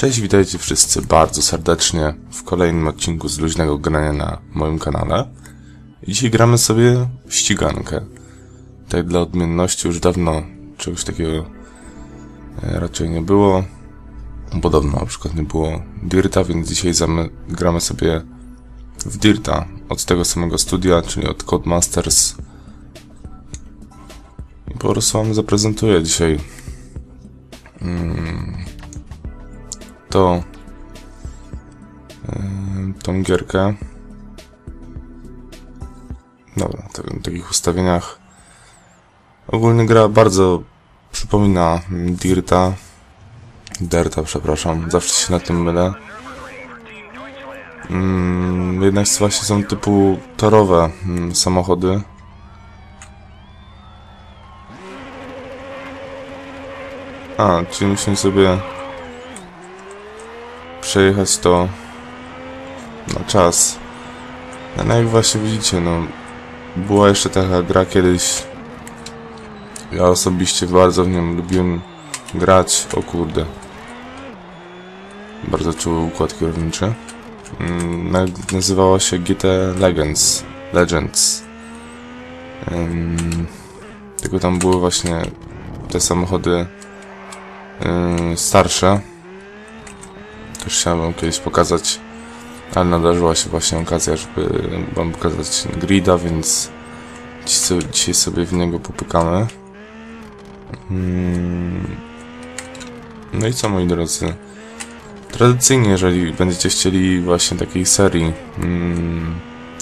Cześć, witajcie wszyscy bardzo serdecznie w kolejnym odcinku z luźnego grania na moim kanale. I dzisiaj gramy sobie w ścigankę. Tak dla odmienności, już dawno czegoś takiego raczej nie było. Podobno na przykład nie było Dirta, więc dzisiaj gramy sobie w Dirta od tego samego studia, czyli od CodeMasters. I po prostu wam zaprezentuję dzisiaj tą gierkę. Dobra, w takich ustawieniach. Ogólnie gra bardzo przypomina Dirta, przepraszam, zawsze się na tym mylę. Jednak właśnie są typu torowe samochody. Czyli musimy sobie przejechać to na czas. No jak właśnie widzicie, no była jeszcze taka gra kiedyś. Ja osobiście bardzo w nią lubiłem grać. O kurde. Bardzo czuły układ kierowniczy. Nazywała się GT Legends. Tylko tam były właśnie te samochody starsze. Też chciałem kiedyś pokazać, ale nadarzyła się właśnie okazja, żeby wam pokazać grida, więc dzisiaj sobie w niego popykamy. No i co, moi drodzy? Tradycyjnie, jeżeli będziecie chcieli właśnie takiej serii,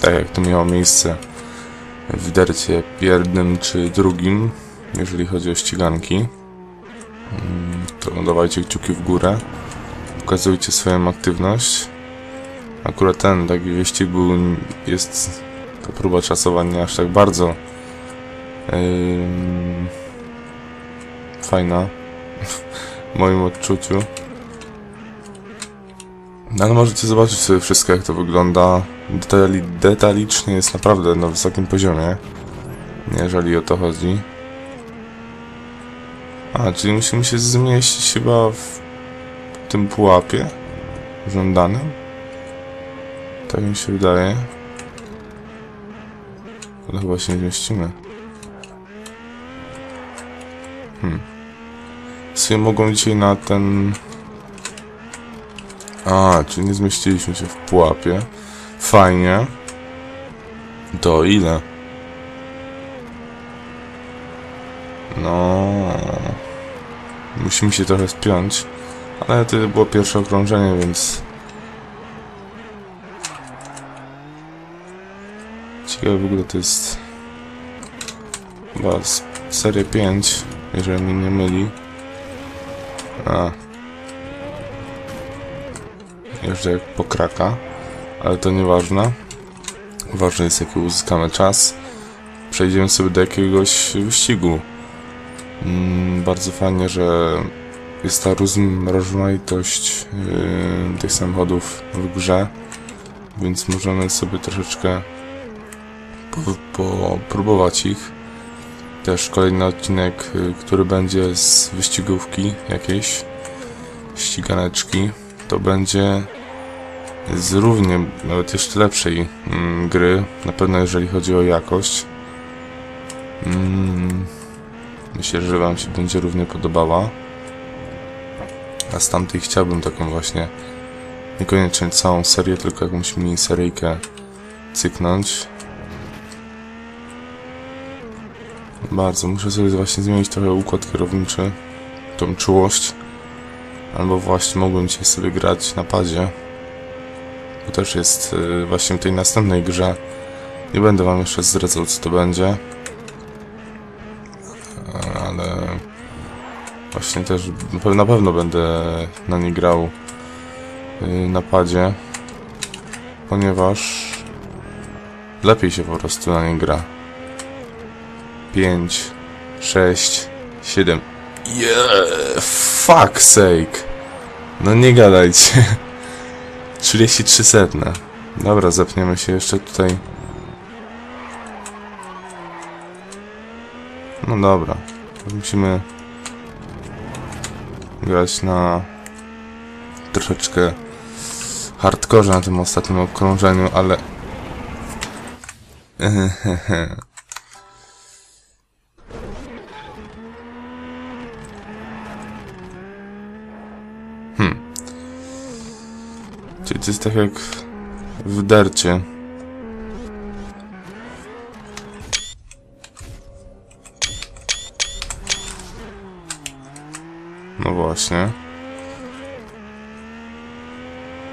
tak jak to miało miejsce w Dircie pierwszym czy drugim, jeżeli chodzi o ściganki, to dawajcie kciuki w górę. Pokazujcie swoją aktywność. Akurat ten taki wyścig był, jest ta próba czasowa nie aż tak bardzo fajna w moim odczuciu. No, ale możecie zobaczyć sobie wszystko, jak to wygląda. Detalicznie jest naprawdę na wysokim poziomie, jeżeli o to chodzi. Czyli musimy się zmieścić chyba w tym pułapie żądanym. Tak mi się wydaje. Ale chyba się nie zmieścimy. Sobie mogą dzisiaj na ten... Czyli nie zmieściliśmy się w pułapie. Fajnie. To ile? No... Musimy się trochę spiąć. Ale to było pierwsze okrążenie, więc... Ciekawe w ogóle to jest... Chyba seria 5, jeżeli mnie nie myli. Jeżdżę jak pokraka, ale to nieważne. Ważne jest, jaki uzyskamy czas. Przejdziemy sobie do jakiegoś wyścigu. Bardzo fajnie, że jest ta rozmaitość tych samochodów w grze, więc możemy sobie troszeczkę popróbować ich. Też kolejny odcinek, który będzie z wyścigówki jakiejś, ściganeczki, to będzie z równie, nawet jeszcze lepszej gry, na pewno jeżeli chodzi o jakość. Myślę, że wam się będzie równie podobała. A z tamtej chciałbym taką właśnie, niekoniecznie całą serię, tylko jakąś mini seryjkę cyknąć. Bardzo, muszę sobie właśnie zmienić trochę układ kierowniczy, tą czułość. Albo właśnie mogłem dzisiaj sobie grać na padzie. To też jest właśnie w tej następnej grze. Nie będę wam jeszcze zdradzał, co to będzie. Ale... Właśnie też na pewno będę na nie grał na padzie, ponieważ lepiej się po prostu na nie gra. 5, 6, 7. Fuck sake! No nie gadajcie. 33 setne. Dobra, zepniemy się jeszcze tutaj. No dobra. Musimy grać na troszeczkę hardkorze na tym ostatnim okrążeniu, ale... Czyli to jest tak jak w Dircie. No właśnie.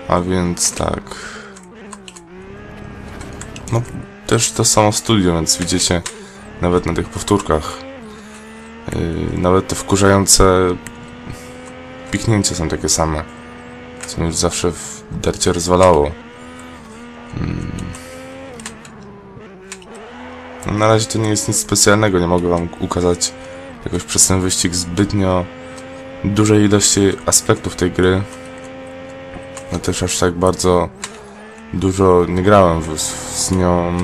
A więc tak. No też to samo studio, więc widzicie nawet na tych powtórkach. Nawet te wkurzające piknięcia są takie same. Co mnie już zawsze w Dircie rozwalało. No, na razie to nie jest nic specjalnego. Nie mogę wam ukazać jakoś przez ten wyścig zbytnio dużej ilości aspektów tej gry. No też aż tak bardzo dużo nie grałem z nią.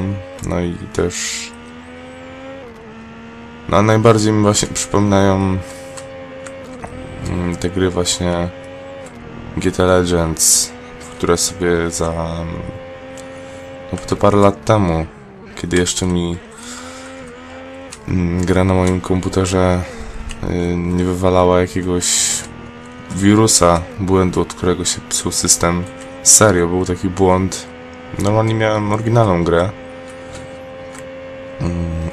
No i też... No najbardziej mi właśnie przypominają te gry właśnie GT Legends, które sobie za... No to parę lat temu, kiedy jeszcze mi gra na moim komputerze nie wywalała jakiegoś wirusa, błędu, od którego się psuł system. Serio, był taki błąd. Normalnie miałem oryginalną grę.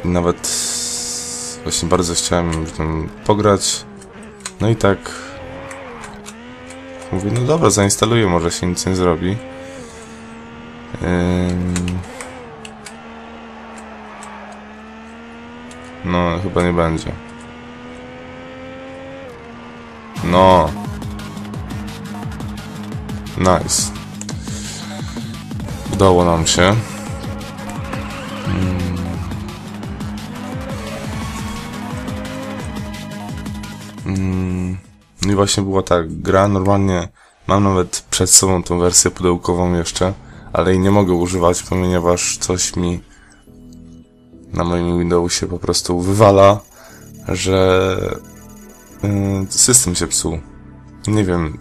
Nawet właśnie bardzo chciałem w tym pograć. No i tak mówię, no dobra, zainstaluję, może się nic nie zrobi. No, chyba nie będzie. No. Nice. Udało nam się. I właśnie była ta gra, normalnie mam nawet przed sobą tą wersję pudełkową jeszcze, ale jej nie mogę używać, ponieważ coś mi na moim Windowsie po prostu wywala, że system się psuł. Nie wiem,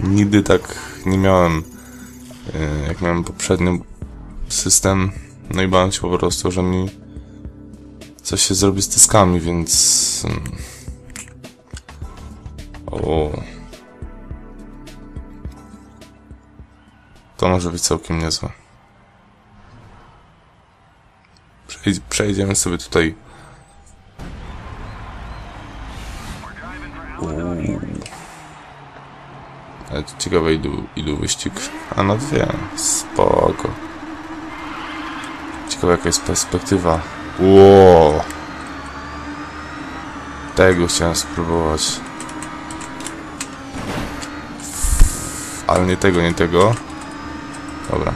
nigdy tak nie miałem, jak miałem poprzedni system, no i bałem się po prostu, że mi coś się zrobi z dyskami, więc... O. To może być całkiem niezłe. Przejdziemy sobie tutaj. Ale to ciekawe, ilu wyścig. A no dwie, spoko. Ciekawe, jaka jest perspektywa. Wow. Tego chciałem spróbować. Ale nie tego, nie tego. Dobra.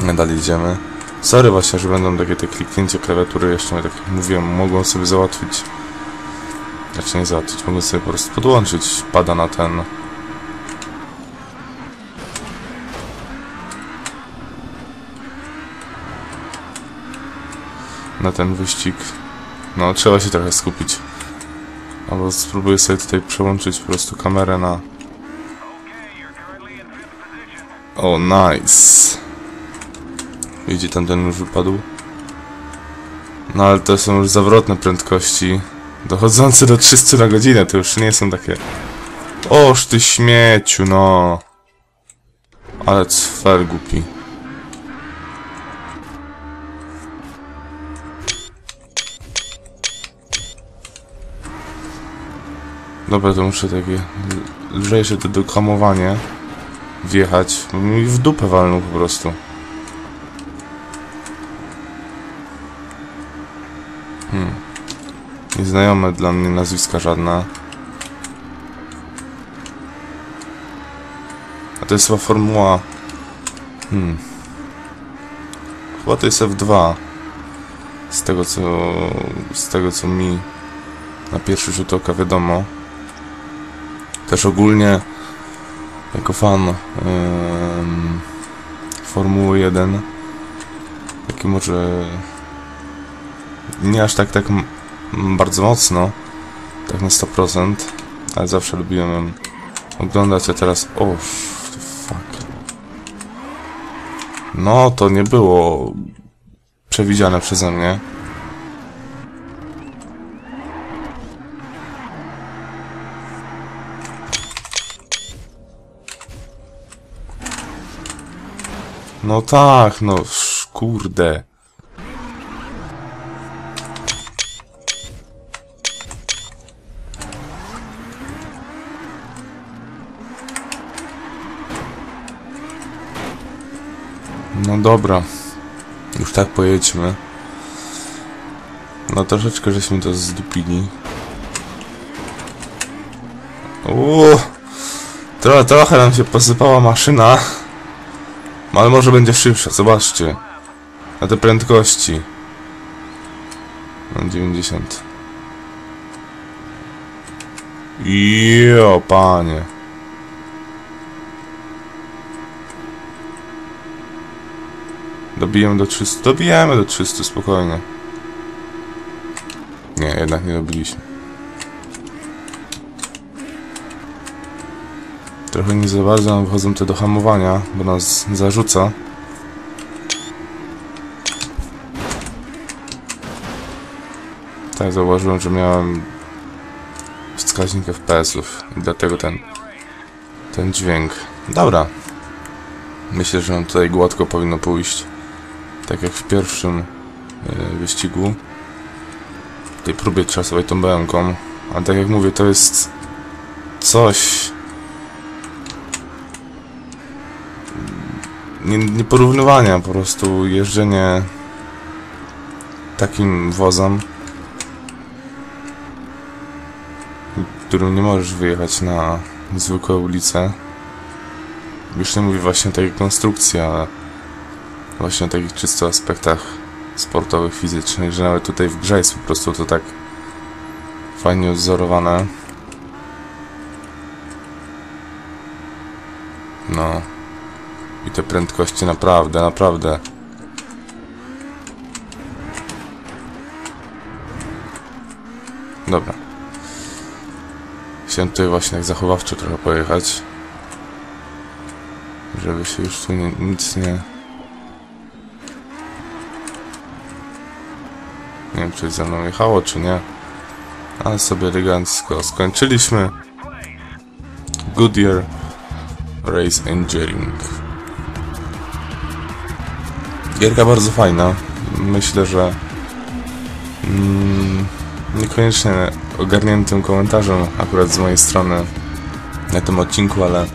Nadal idziemy. Sorry właśnie, że będą takie te kliknięcie klawiatury jeszcze, tak jak mówiłem, mogą sobie załatwić. Znaczy nie załatwić, mogą sobie po prostu podłączyć pada na ten. Na ten wyścig. No, trzeba się trochę skupić. Albo spróbuję sobie tutaj przełączyć po prostu kamerę na... O, nice. Widzicie, tamten już wypadł. No ale to są już zawrotne prędkości dochodzące do 300 na godzinę, to już nie są takie... Oż ty śmieciu, no. Ale cfer głupi. Dobra, to muszę takie lżejsze to dohamowanie wjechać, bo mi w dupę walnął po prostu. Nieznajome dla mnie nazwiska żadne. A to jest chyba formuła... Chyba to jest F2. Z tego co mi na pierwszy rzut oka wiadomo. Też ogólnie jako fan Formuły 1, taki może nie aż tak bardzo mocno, tak na 100%, ale zawsze lubiłem Oglądacie teraz... O, fuck. No, to nie było przewidziane przeze mnie. No tak, no kurde. No dobra, już tak pojedźmy. No troszeczkę żeśmy to zdupili. Trochę nam się posypała maszyna. Ale może będzie szybsza, zobaczcie. Na te prędkości. Na 90. Jo, panie. Dobijemy do 300. Dobijemy do 300, spokojnie. Nie, jednak nie dobiliśmy. Trochę nie za bardzo nam wychodzą te do hamowania, bo nas zarzuca. Tak, zauważyłem, że miałem wskaźnik FPS-ów i dlatego ten dźwięk. Dobra. Myślę, że nam tutaj gładko powinno pójść. Tak jak w pierwszym wyścigu. W tej próbie czasowej tą BM-ką. A tak jak mówię, to jest coś... Nie porównywania, po prostu jeżdżenie takim wozem, którym nie możesz wyjechać na zwykłe ulice. Już nie mówię właśnie o takich konstrukcjach, ale właśnie o takich czysto aspektach sportowych, fizycznych, że nawet tutaj w grze jest po prostu to tak fajnie odzorowane. No... I te prędkości naprawdę, naprawdę. Dobra. Chciałem tutaj właśnie jak zachowawczo trochę pojechać. Żeby się już tu nic nie... Nie wiem, czy ze mną jechało, czy nie. Ale sobie elegancko skończyliśmy. Goodyear Race Engineering. Gierka bardzo fajna. Myślę, że niekoniecznie ogarniętym komentarzem akurat z mojej strony na tym odcinku, ale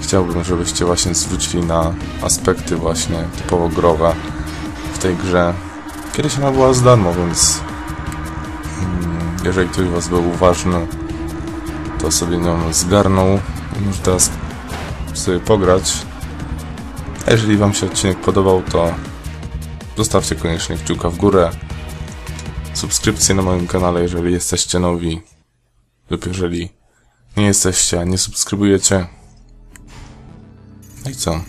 chciałbym, żebyście właśnie zwrócili na aspekty właśnie typowo growe w tej grze. Kiedyś ona była za darmo, więc jeżeli ktoś was był uważny, to sobie nią zgarnął. Może teraz sobie pograć. Jeżeli wam się odcinek podobał, to zostawcie koniecznie kciuka w górę, subskrypcję na moim kanale, jeżeli jesteście nowi, lub jeżeli nie jesteście, a nie subskrybujecie. No i co?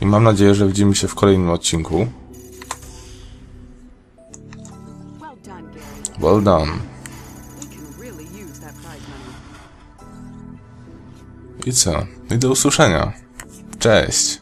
I mam nadzieję, że widzimy się w kolejnym odcinku. Well done. I co? I do usłyszenia. Cześć.